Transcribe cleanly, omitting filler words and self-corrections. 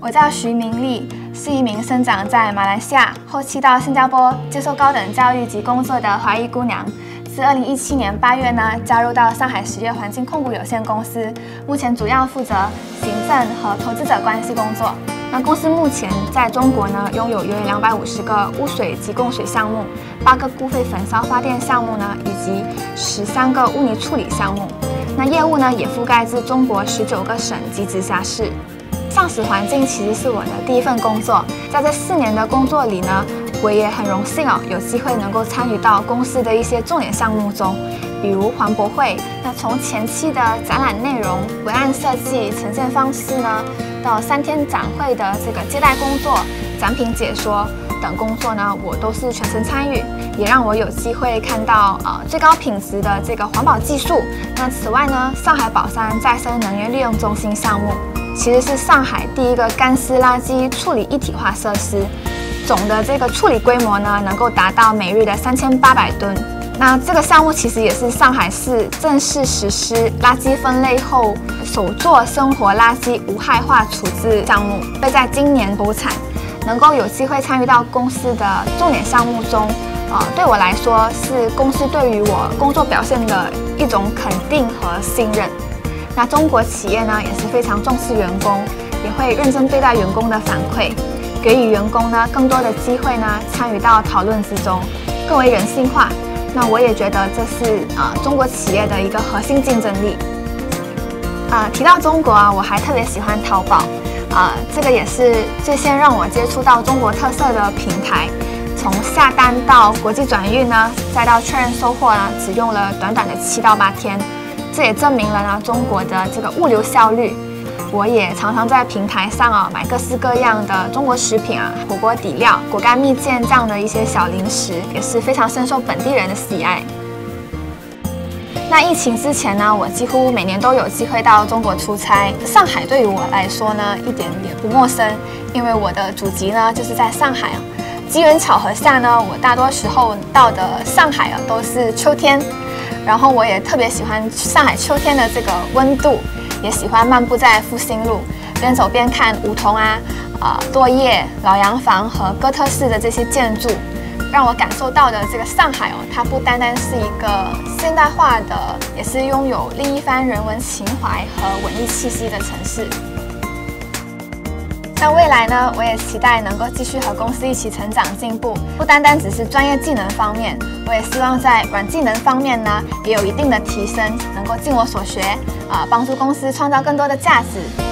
我叫徐明丽，是一名生长在马来西亚，后期到新加坡接受高等教育及工作的华裔姑娘。自2017年8月呢，加入到上海实业环境控股有限公司，目前主要负责行政和投资者关系工作。那公司目前在中国呢，拥有约250个污水及供水项目，8个固废焚烧发电项目呢，以及13个污泥处理项目。那业务呢，也覆盖至中国19个省及直辖市。 上实环境其实是我的第一份工作，在这4年的工作里呢，我也很荣幸哦，有机会能够参与到公司的一些重点项目中，比如环博会。那从前期的展览内容、文案设计、呈现方式呢，到3天展会的这个接待工作、展品解说等工作呢，我都是全程参与，也让我有机会看到最高品质的这个环保技术。那此外呢，上海宝山再生能源利用中心项目。 其实是上海第一个干湿垃圾处理一体化设施，总的这个处理规模呢，能够达到每日的3800吨。那这个项目其实也是上海市正式实施垃圾分类后首座生活垃圾无害化处置项目，会在今年投产。能够有机会参与到公司的重点项目中，对我来说是公司对于我工作表现的一种肯定和信任。 那中国企业呢也是非常重视员工，也会认真对待员工的反馈，给予员工呢更多的机会呢参与到讨论之中，更为人性化。那我也觉得这是中国企业的一个核心竞争力。提到中国啊，我还特别喜欢淘宝，这个也是最先让我接触到中国特色的平台。从下单到国际转运呢，再到确认收货呢，只用了短短的7到8天。 这也证明了呢中国的这个物流效率。我也常常在平台上买各式各样的中国食品火锅底料、果干、蜜饯这样的一些小零食，也是非常深受本地人的喜爱。那疫情之前呢，我几乎每年都有机会到中国出差。上海对于我来说呢，一点也不陌生，因为我的祖籍呢就是在上海。机缘巧合下呢，我大多时候到的上海都是秋天。 然后我也特别喜欢上海秋天的这个温度，也喜欢漫步在复兴路，边走边看梧桐落叶、老洋房和哥特式的这些建筑，让我感受到的这个上海它不单单是一个现代化的，也是拥有另一番人文情怀和文艺气息的城市。那未来呢，我也期待能够继续和公司一起成长进步，不单单只是专业技能方面。 我也希望在软技能方面呢，也有一定的提升，能够尽我所学，帮助公司创造更多的价值。